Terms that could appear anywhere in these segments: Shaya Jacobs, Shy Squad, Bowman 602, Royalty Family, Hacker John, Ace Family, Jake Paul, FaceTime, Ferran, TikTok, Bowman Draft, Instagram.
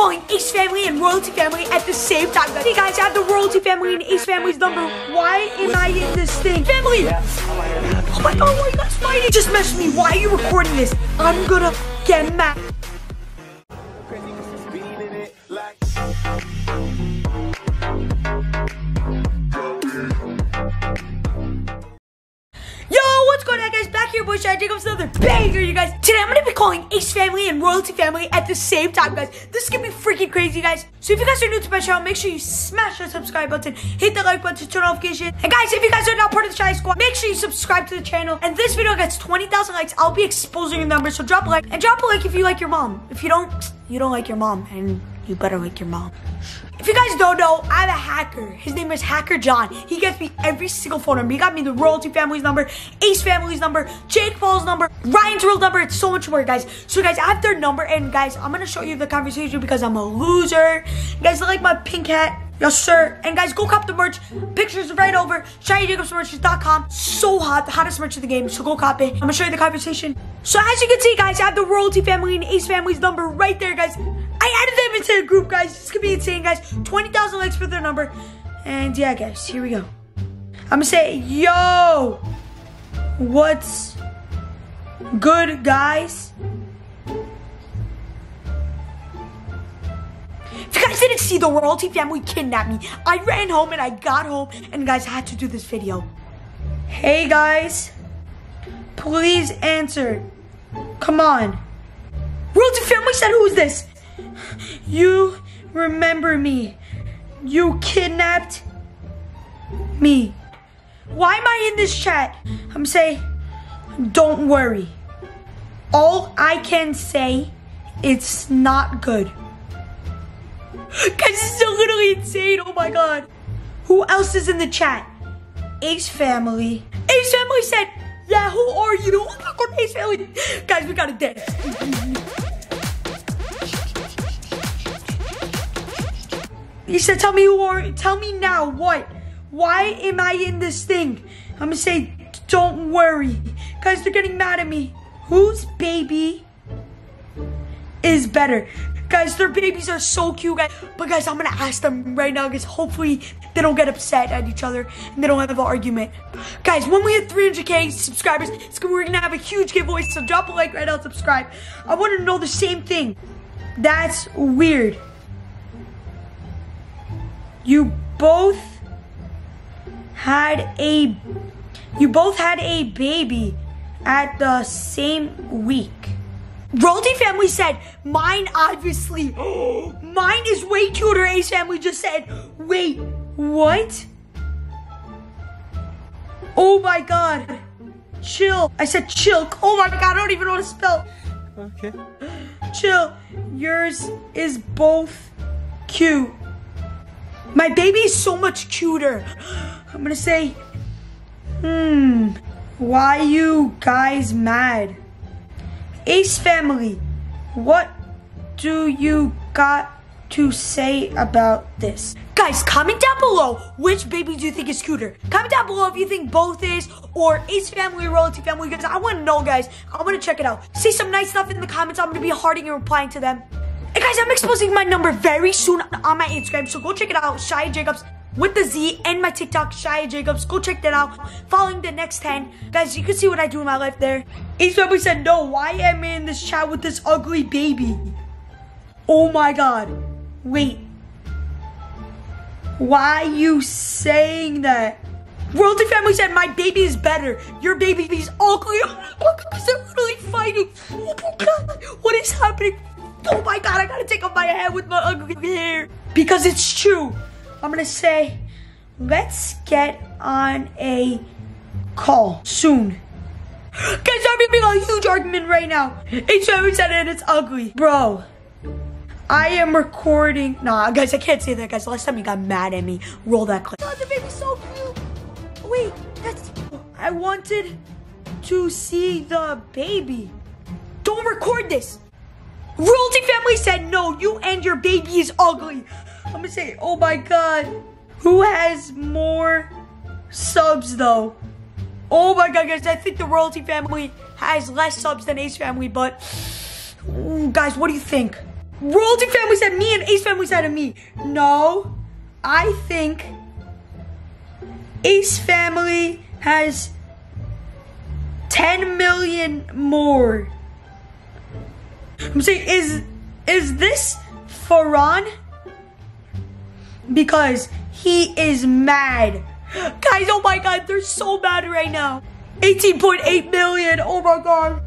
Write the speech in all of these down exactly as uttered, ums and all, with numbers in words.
calling Ace Family and Royalty Family at the same time. Hey guys, I have the Royalty Family and Ace Family's number. Why am I in this thing? Family! Yeah. Oh my god, why are you guys fighting? Just message me, why are you recording this? I'm gonna get mad. Boys, Shaya Jacobs, another banger, you guys. Today I'm gonna be calling Ace Family and Royalty Family at the same time, guys. This is gonna be freaking crazy, guys. So if you guys are new to my channel, make sure you smash that subscribe button, hit the like button, turn on notifications. And guys, if you guys are not part of the Shy Squad, make sure you subscribe to the channel. And this video gets twenty thousand likes, I'll be exposing your numbers. So drop a like, and drop a like if you like your mom. If you don't, you don't like your mom, and you better like your mom. If you guys don't know, I have a hacker. His name is Hacker John. He gets me every single phone number. He got me the Royalty Family's number, Ace Family's number, Jake Paul's number, Ryan's real number. It's so much more, guys. So, guys, I have their number. And, guys, I'm going to show you the conversation because I'm a loser. You guys like my pink hat? Yes, sir. And, guys, go cop the merch. Pictures right over. shiny jacobs merch dot com. So hot. The hottest merch in the game. So, go cop it. I'm going to show you the conversation. So, as you can see, guys, I have the Royalty Family and Ace Family's number right there, guys. I added them into the group, guys. This could be insane, guys. twenty thousand likes for their number. And yeah, guys, here we go. I'm gonna say, yo, what's good, guys? If you guys didn't see, the Royalty Family kidnapped me. I ran home and I got home, and guys, I had to do this video. Hey, guys, please answer. Come on. Royalty Family said, who is this? You remember me. You kidnapped me. Why am I in this chat? I'm saying, don't worry. All I can say, it's not good. Guys, this is literally insane. Oh my god. Who else is in the chat? Ace Family. Ace Family said, yeah, who are you? Oh my god, Ace Family. Guys, we gotta dance. He said, tell me who are, tell me now, what? Why am I in this thing? I'm gonna say, don't worry. Guys, they're getting mad at me. Whose baby is better? Guys, their babies are so cute, guys. But guys, I'm gonna ask them right now, guys. Hopefully, they don't get upset at each other and they don't have an argument. Guys, when we hit three hundred K subscribers, it's, we're gonna have a huge giveaway. So drop a like right now, subscribe. I wanna know the same thing. That's weird. You both had a, you both had a baby at the same week. Royalty Family said, mine obviously, mine is way cuter. Ace Family just said, wait, what? Oh my god, chill. I said chill. Oh my god, I don't even know how to spell. Okay. Chill, yours is both cute. My baby is so much cuter. I'm gonna say, hmm, why you guys mad? Ace Family, what do you got to say about this? Guys, comment down below, which baby do you think is cuter? Comment down below if you think both is, or Ace Family, Royalty Family, because I wanna know, guys. I wanna check it out. Say some nice stuff in the comments. I'm gonna be hearting and replying to them. And guys, I'm exposing my number very soon on my Instagram, so go check it out, Shaya Jacobs with the Z, and my TikTok, Shaya Jacobs. Go check that out. Following the next ten. Guys, you can see what I do in my life there. Ace Family said, no, why am I in this chat with this ugly baby? Oh my god. Wait. Why are you saying that? Royalty Family said, my baby is better. Your baby is ugly. Oh my god, they're really fighting. Oh my god, what is happening? Oh my god, I gotta take off my head with my ugly hair. Because it's true. I'm gonna say, let's get on a call soon. Guys, I'm having a huge argument right now. Ace Family said it, it's ugly. Bro, I am recording. Nah, guys, I can't say that, guys. Last time you got mad at me. Roll that clip. Oh, the baby's so cute. Wait, that's... I wanted to see the baby. Don't record this. Royalty Family said, no, you and your baby is ugly. I'm gonna say, oh my god. Who has more subs though? Oh my god, guys, I think the Royalty Family has less subs than Ace Family, but ooh, guys, what do you think? Royalty Family said me and Ace Family said to me. No, I think Ace Family has ten million more. I'm saying, is, is this Ferran? Because he is mad. Guys, oh my God, they're so mad right now. eighteen point eight million, oh my God.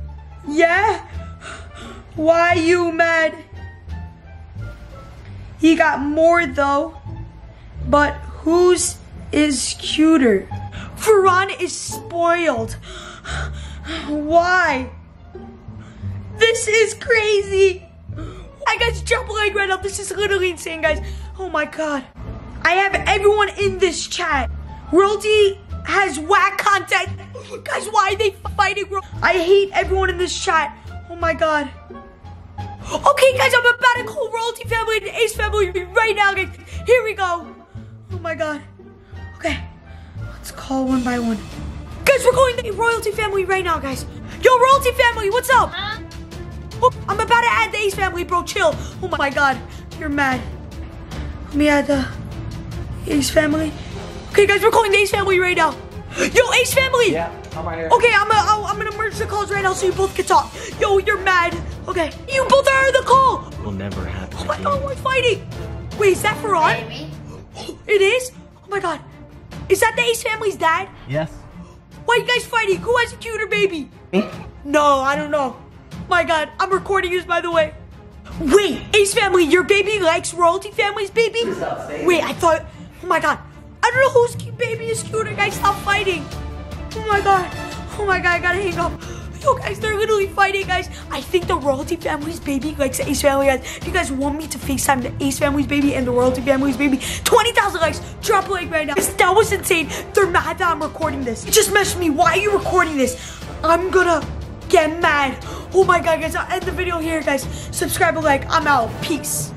Yeah? Why you mad? He got more though, but whose is cuter? Ferran is spoiled. Why? This is crazy. I got jumping right now. This is literally insane, guys. Oh my God. I have everyone in this chat. Royalty has whack content. Guys, why are they fighting? I hate everyone in this chat. Oh my God. Okay, guys, I'm about to call Royalty Family and Ace Family right now, guys. Here we go. Oh my God. Okay, let's call one by one. Guys, we're calling the Royalty Family right now, guys. Yo, Royalty Family, what's up? Huh? Oh, I'm about to add the Ace Family, bro. Chill. Oh my God, you're mad. Let me add the Ace Family. Okay, guys, we're calling the Ace Family right now. Yo, Ace Family. Yeah, I'm right here. Okay, I'm gonna, I'm gonna merge the calls right now so you both can talk. Yo, you're mad. Okay, you both are on the call. Will never happen. Oh my again. God, we're fighting. Wait, is that Ferran? Maybe. It is. Oh my God, is that the Ace Family's dad? Yes. Why are you guys fighting? Who has a cuter baby? Me? No, I don't know. My God, I'm recording this, by the way. Wait, Ace Family, your baby likes Royalty Family's baby? Wait, I thought, oh my God. I don't know whose baby is cuter, guys. Stop fighting. Oh my God. Oh my God, I gotta hang up. Yo, guys, they're literally fighting, guys. I think the Royalty Family's baby likes the Ace Family, guys. If you guys want me to FaceTime the Ace Family's baby and the Royalty Family's baby, twenty thousand likes, drop a like right now. That was insane. They're mad that I'm recording this. You just messaged me. Why are you recording this? I'm gonna get mad. Oh my God, guys, I'll end the video here, guys. Subscribe and like. I'm out. Peace.